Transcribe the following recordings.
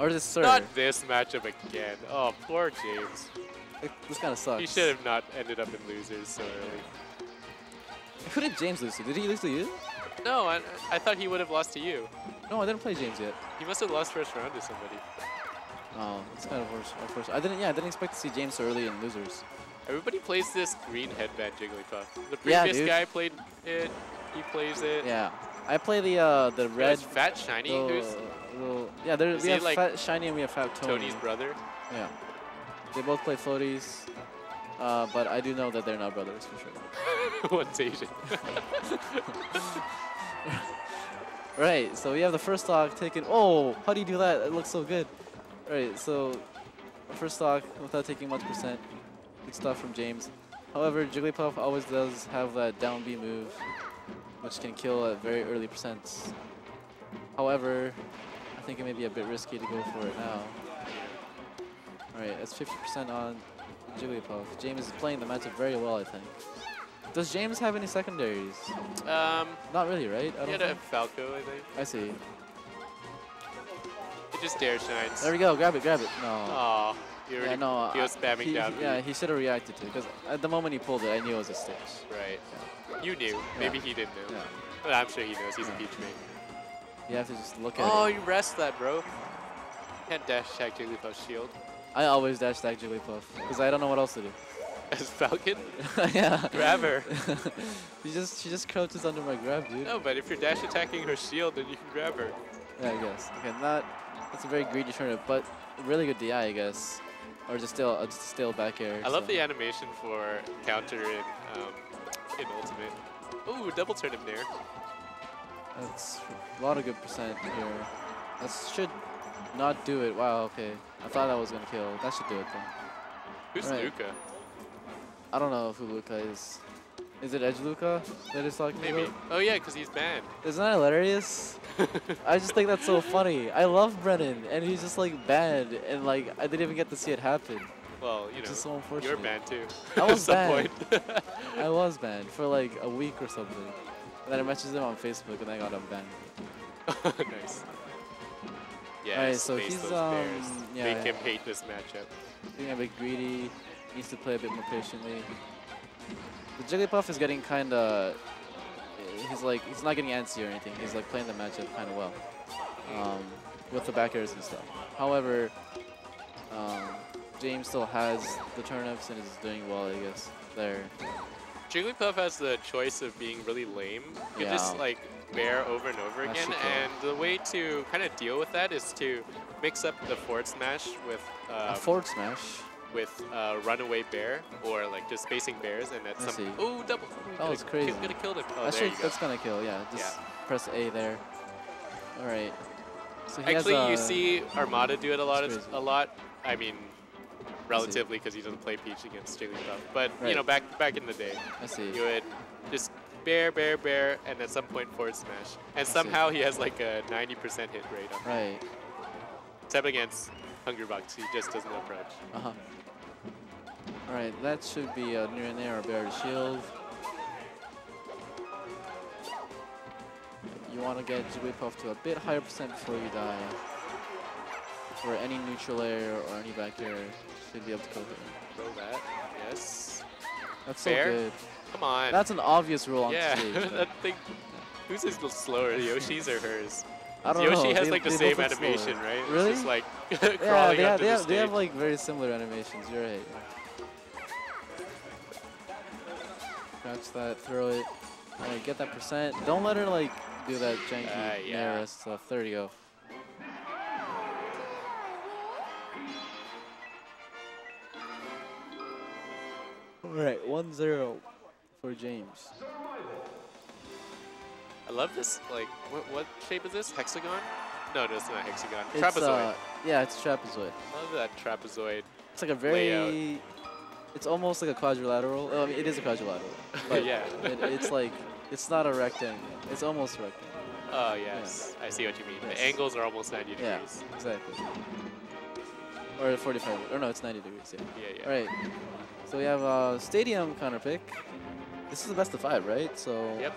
Or the serve. Not this matchup again. Oh, poor James. This kind of sucks. He should have not ended up in losers so early. Who did James lose to? Did he lose to you? No, I thought he would have lost to you. No, I didn't play James yet. He must have lost first round to somebody. Oh, it's kind of worse. I didn't expect to see James so early in losers. Everybody plays this green headband Jigglypuff. The previous guy played it. He plays it. Yeah, I play the red. FatShiny. Yeah, we have like FatShiny and we have FatTony. Tony's brother. Yeah, they both play floaties, but I do know that they're not brothers for sure. One's Asian. Right. So we have the first stock taken. Oh, how do you do that? It looks so good. Right. So first stock without taking much percent. Good stuff from James. However, Jigglypuff always does have that down B move, which can kill at very early percents. However, I think it may be a bit risky to go for it now. Alright, that's 50% on Jigglypuff. James is playing the matchup very well, I think. Does James have any secondaries? Not really, right? He had a Falco, I think. I see. It just dare shines. There we go, grab it, grab it. No. Aww. Yeah, no, he was spamming down. Yeah, he should have reacted to it, because at the moment he pulled it, I knew it was a stage. Right. Yeah. You knew. Maybe he didn't know. Yeah. But I'm sure he knows. He's a beach man. You have to just look at it. Oh, you rest that, bro. You can't dash tag Jigglypuff's shield. I always dash tag Jigglypuff, because I don't know what else to do. As Falcon? Yeah. Grab her. she just crouches under my grab, dude. No, but if you're dash attacking her shield, then you can grab her. Yeah, I guess. Okay, that's a very greedy turn, but really good DI, I guess. Or just still back air. I love the animation for counter in Ultimate. Ooh, double turnip there. That's a lot of good percent here. That should not do it. Wow, okay. I thought that was going to kill. That should do it, though. Who's Luca? I don't know who Luca is. Is it Edge Luca that is talking about? Maybe. Oh, yeah, because he's banned. Isn't that hilarious? I just think that's so funny. I love Brennan, and he's just like banned, and like I didn't even get to see it happen. Well, you know, so you're banned too. I was banned. I was banned for like a week or something. And then I messaged him on Facebook, and I got unbanned. Nice. Yeah. Right, so he's make him hate this matchup. Being a bit greedy, needs to play a bit more patiently. The Jigglypuff is getting kind of, he's not getting antsy or anything. He's like playing the matchup kind of well with the back airs and stuff. However, James still has the turnips and is doing well, I guess, there. Jigglypuff has the choice of being really lame. You just like bear over and over again. And the way to kind of deal with that is to mix up the forward smash with... a forward smash? With runaway bear or like just spacing bears, and that's something. Oh, double! That was crazy. Gonna kill him. Oh, that's gonna kill. Yeah, just press A there. All right. So he actually, you see Armada do it a lot. I mean, relatively, because he doesn't play Peach against Jigglypuff. But you know, back in the day, you would just bear, and at some point forward smash, and somehow he has like a 90% hit rate on that. Right. Except against Hungrybox, he just doesn't approach. Alright, that should be near and there, or bear to shield. You want to get Jigglypuff to a bit higher percent before you die. For any neutral air or any back air, should be able to go there. Throw that, yes. That's fair. So good. Come on. That's an obvious rule on stage. Yeah, that thing. Whose is slower, Yoshi's or hers? I don't know. Yoshi has like the same animation, right? Really? It's just like crawling up to the stage. They have like very similar animations, you're right. Catch that, throw it, right, get that percent. Don't let her like do that janky nair stuff. There you go. Alright, 1-0 for James. I love this, like, what shape is this? Hexagon? No, it's not hexagon. It's trapezoid. Yeah, it's trapezoid. I love that trapezoid. It's like a very... layout. It's almost like a quadrilateral. I mean, it is a quadrilateral. But yeah. It's like, it's not a rectangle. It's almost a rectangle. Oh, yes. Yeah. I see what you mean. Yes. The angles are almost 90 degrees. Yeah, exactly. Or 45. Or no, it's 90 degrees, yeah. All right. So we have a stadium counter pick. This is the best of 5, right? So... Yep.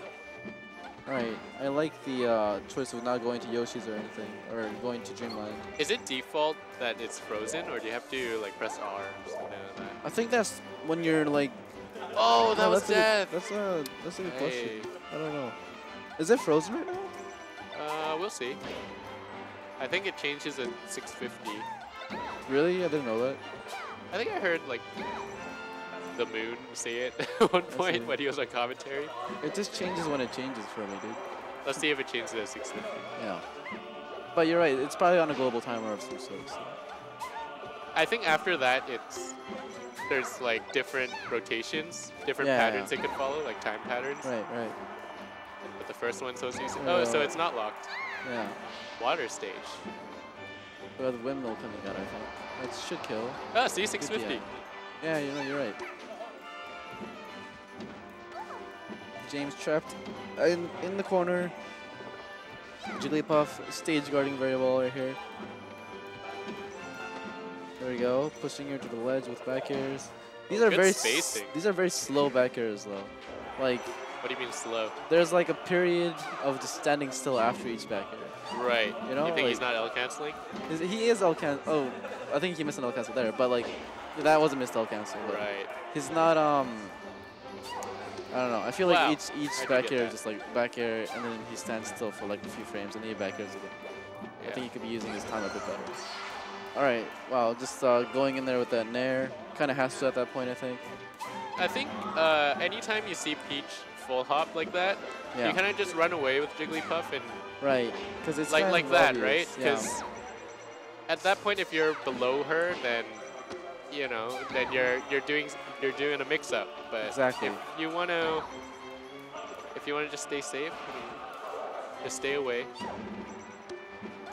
Alright, I like the choice of not going to Yoshi's or anything, or going to Dreamland. Is it default that it's frozen, or do you have to like press R or something like that? I think that's when you're like... Oh, that was death! That's a good question. I don't know. Is it frozen right now? We'll see. I think it changes at 6:50. Really? I didn't know that. I think I heard like the moon say it at one point when he was on commentary. It just changes when it changes for me, dude. Let's see if it changes at 6:50. Yeah. But you're right. It's probably on a global timer of some sort. So. I think after that, there's like different rotations, different patterns it could follow, like time patterns. Right, right. But the first one, so it's used. Oh, so it's not locked. Yeah. Water stage. Well, the windmill coming out, I think. That should kill. Ah, see, 650. Yeah, you know, you're right. James trapped in the corner. Jigglypuff stage guarding very well right here. There we go, pushing her to the ledge with back airs. These are very spacing. These are very slow back airs though. Like. What do you mean slow? There's like a period of just standing still after each back air. Right. You know, you think like, he's not L canceling? He is L cancel. Oh, I think he missed an L cancel there, but like that was a missed L cancel. Right. He's not. I don't know. I feel like each back air just like back air, and then he stands still for like a few frames, and then he back airs again. Yeah. I think he could be using his time a bit better. All right. Wow. Just going in there with that nair. Kind of has to at that point, I think. I think anytime you see Peach full hop like that, you kind of just run away with Jigglypuff and. Right, because it's like that, right? Because at that point, if you're below her, then you know, then you're doing a mix-up. But if you want to, just stay safe, just stay away.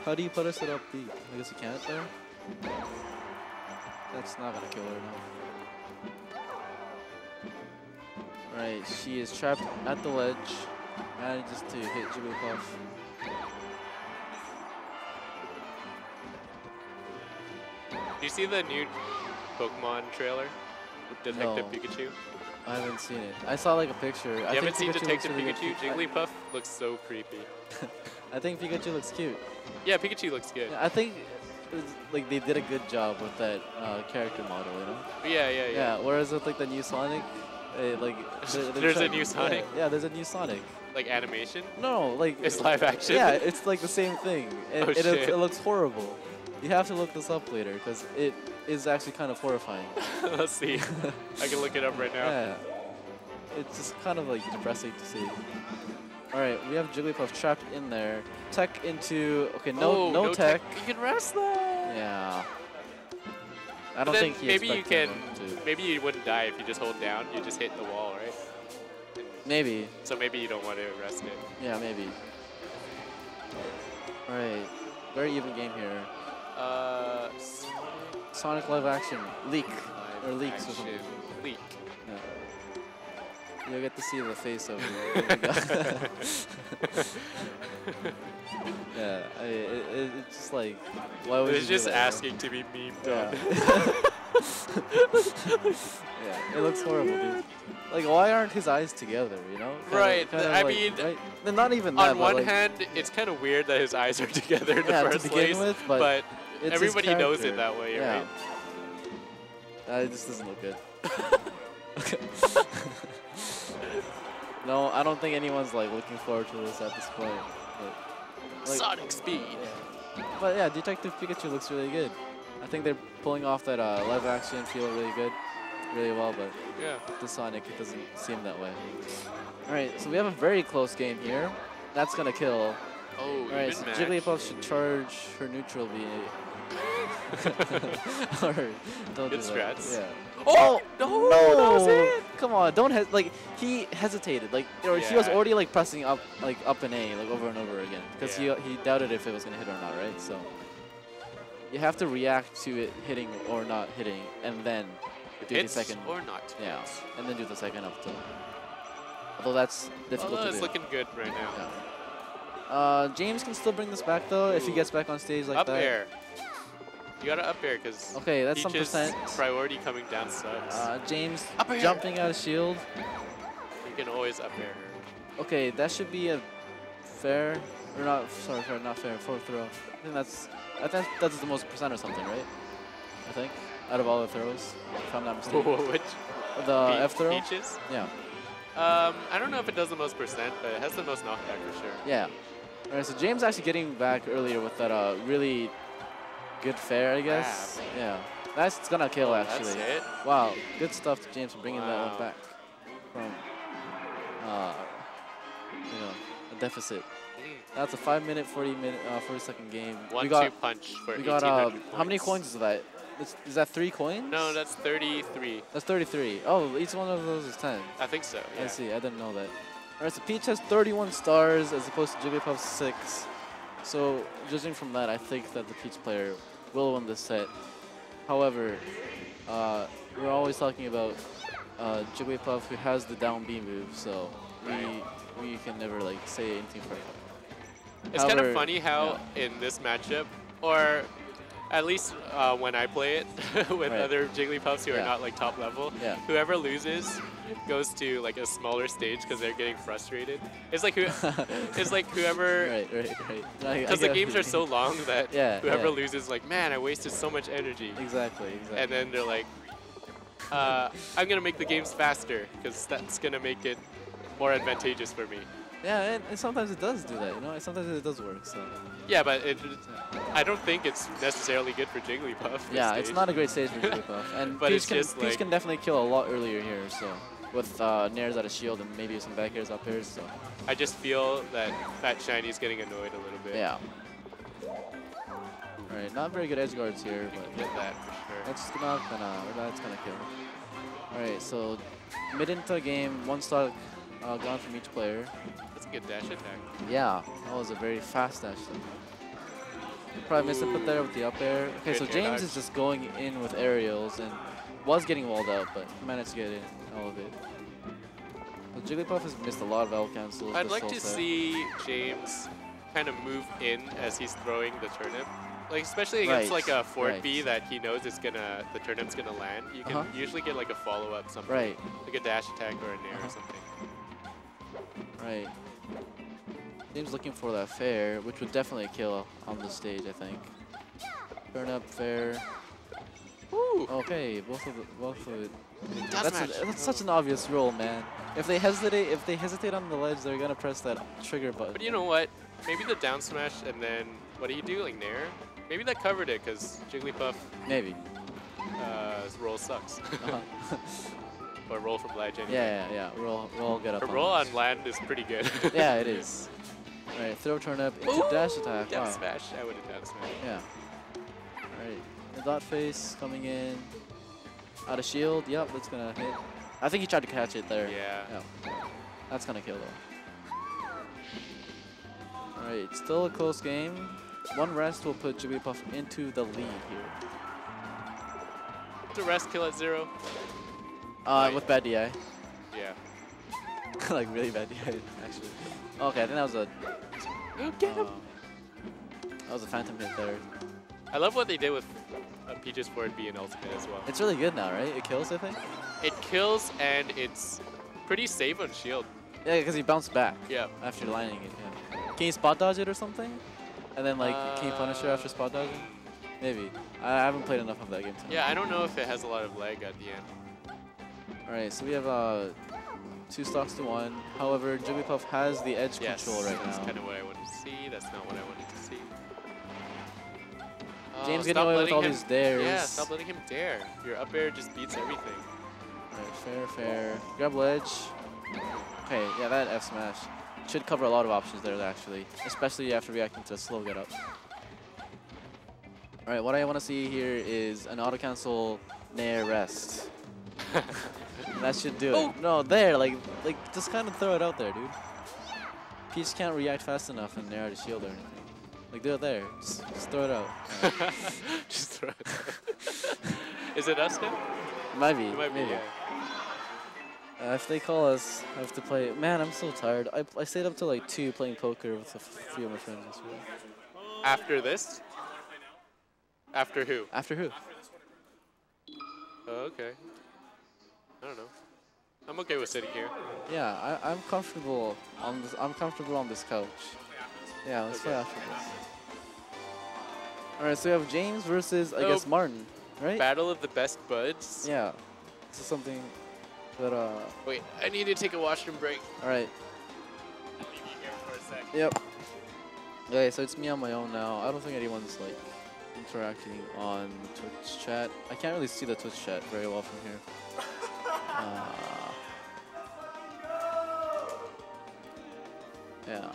How do you put us at up B? I guess you can't there. That's not gonna kill her now. Right, she is trapped at the ledge. And just to hit Jigglypuff. Do you see the new Pokemon trailer? Detective Pikachu? I haven't seen it. I saw like a picture. You haven't seen Detective Pikachu? Jigglypuff looks so creepy. I think Pikachu looks cute. Yeah, Pikachu looks good. I think like they did a good job with that character model, you know? Yeah. Whereas with like the new Sonic, like there's a new Sonic. Yeah, there's a new Sonic. Like animation? No, like it's live action. Yeah, it's like the same thing. It looks horrible. You have to look this up later because it is actually kind of horrifying. Let's see. I can look it up right now. Yeah, it's just kind of like depressing to see. All right, we have Jigglypuff trapped in there. Tech into no tech. You can rest that. Yeah. I don't think he maybe you wouldn't die if you just hold down. You just hit the wall, right? Maybe. So maybe you don't want to rest it. Yeah, maybe. All right, very even game here. Sonic live action leak. Yeah. You'll get to see the face of it. Yeah, I mean, it's just like why would it's just asking to be memed on. Yeah. Yeah, it looks horrible, dude. Like, why aren't his eyes together, you know? Right, I mean, not even that. On one hand, it's kind of weird that his eyes are together in the first place, but everybody knows it that way, right? It just doesn't look good. No, I don't think anyone's, like, looking forward to this at this point. But, like, Sonic speed! Yeah. But yeah, Detective Pikachu looks really good. I think they're pulling off that live action feel really good, really well, but the Sonic, it doesn't seem that way. All right, so we have a very close game here. That's going to kill. Oh, all right, so Jigglypuff should charge her neutral B. All right, don't do that. Yeah. Oh, no, that was it. Come on, don't like he hesitated, like he was already like pressing up, like up and A, like over and over again, because he doubted if it was going to hit or not, right? So. You have to react to it hitting or not hitting, and then do the second. Or not. Yeah, and then do the second up tilt. Although that's difficult to do. It's looking good right now. Yeah. James can still bring this back though if he gets back on stage like that. Up air. You gotta up air because that's some percent. Priority coming down sucks. James jumping out of shield. You can always up air her. Okay, that should be a fair, or not, sorry, fair, not fair, fourth throw. I think that's the most percent or something, right? I think, out of all the throws, if I'm not mistaken. Which? The F throw? Peaches? Yeah. I don't know if it does the most percent, but it has the most knockback for sure. Yeah. All right, so James actually getting back earlier with that really good fair, I guess. Crap. Yeah. That's gonna kill, actually. That's it? Wow, good stuff to James for bringing that one back from you know, a deficit. That's a 5-minute, 40-second game. 1-2 punch for 1,800 points. How many coins is that? Is that 3 coins? No, that's 33. That's 33. Oh, each one of those is 10. I think so, yeah. I see, I didn't know that. All right, so Peach has 31 stars as opposed to Jigglypuff's 6. So judging from that, I think that the Peach player will win this set. However, we're always talking about Jigglypuff, who has the down B move, so we can never like say anything for him. It's kind of funny how in this matchup, or at least when I play it with other Jigglypuffs who are not like top level, whoever loses goes to like a smaller stage because they're getting frustrated. It's like whoever, because the games are so long that whoever loses, like, man, I wasted so much energy. Exactly, exactly. And then they're like, I'm gonna make the games faster because that's gonna make it more advantageous for me. Yeah, and sometimes it does do that, you know. Sometimes it does work. So. Yeah, but I don't think it's necessarily good for Jigglypuff. Yeah, it's not a great stage for Jigglypuff, and but Peach can definitely kill a lot earlier here. So with nairs out of shield and maybe some back airs up airs. So I just feel that FatShiny's getting annoyed a little bit. Yeah. All right, not very good edge guards here, but get that for sure. That's gonna kill. All right, so mid into game, 1 star gone from each player. That's a good dash attack. Yeah, that was a very fast dash attack. Probably missed it there with the up air. Okay, so James is just going in with aerials and was getting walled out, but managed to get in all of it. But Jigglypuff has missed a lot of L cancels. I'd like to see James kind of move in as he's throwing the turnip. Like, especially against like a forward B that he knows is gonna, the turnip's gonna land. You can usually get like a follow up something. Right. Like a dash attack or a nair or something. Right. James looking for that fair, which would definitely kill on the stage, I think. Turn up fair. Woo! Okay, both of it. That's such an obvious rule, man. If they hesitate on the ledge, they're gonna press that trigger button. But you know what? Maybe the down smash and then what are you doing there? Maybe that covered it because Jigglypuff. Maybe. His roll sucks. Or roll from ledge anyway. Yeah. Roll get up. Her roll on land is pretty good. Yeah, it is. All right, throw turn up into dash attack. Down smash. I would have down smash. Yeah. All right, the dot face coming in. Out of shield. Yep, that's gonna hit. I think he tried to catch it there. Yeah. That's gonna kill though. All right, still a close game. 1 rest will put Jigglypuff into the lead here. To rest kill at 0. With bad DI. Yeah. Like really bad DI, actually. Okay, I think that was a... Get him! That was a phantom hit there. I love what they did with Peach's forward B and ultimate as well. It's really good now, right? It kills, I think? It kills and it's pretty safe on shield. Yeah, because he bounced back after lining it. Yeah. Can you spot dodge it or something? And then like, can you punish her after spot dodging? Maybe. I haven't played enough of that game tonight. Yeah, I don't know if it has a lot of lag at the end. Alright, so we have 2 stocks to 1. However, Jigglypuff has the edge control right now. That's kind of what I wanted to see. That's not what I wanted to see. James getting away with all these dares. Yeah, stop letting him dare. Your up air just beats everything. Alright, fair. Grab ledge. Okay, yeah, that F smash. Should cover a lot of options there, actually. Especially after reacting to a slow get up. Alright, what I want to see here is an auto cancel nair rest. That should do it. No, there, like, just kind of throw it out there, dude. Peach can't react fast enough and nair out a shield or anything. Like, do it there. Just throw it out. Right. Just throw it out. Is it us now? It might be. If they call us, I have to play. Man, I'm so tired. I stayed up till like 2 playing poker with a few of my friends as well. After this? After who? After who? Oh, okay. I don't know. I'm okay with sitting here. Yeah, I'm comfortable on this couch. Yeah, let's play after this. Alright, so we have James versus, I guess, Martin, right? Battle of the best buds. Yeah. This is something that, Wait, I need to take a washroom break. Alright. I'll leave you here for a sec. Yep. Okay, so it's me on my own now. I don't think anyone's, like, interacting on Twitch chat. I can't really see the Twitch chat very well from here. Yeah.